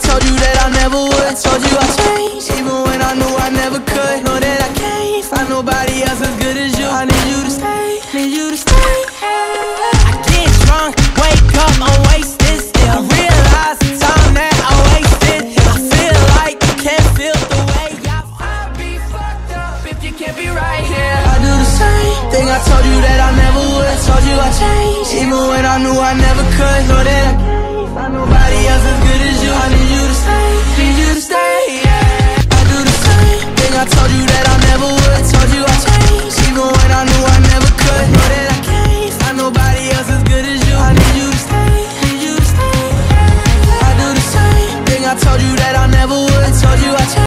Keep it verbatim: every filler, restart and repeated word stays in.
told you that I never would. I told you I'd change, even when I knew I never could. Know that I can't find nobody else as good as you. I need you to stay, need you to stay. I get drunk, wake up, I'm wasted still. I realize the time that I wasted. I feel like you can't feel the way I feel. I'd be fucked up if you can't be right here. I do the same thing I told you that I never would. I told you I'd change, even when I knew I never could. Know that I can't find nobody else as good as you. I need you to stay, need you to stay.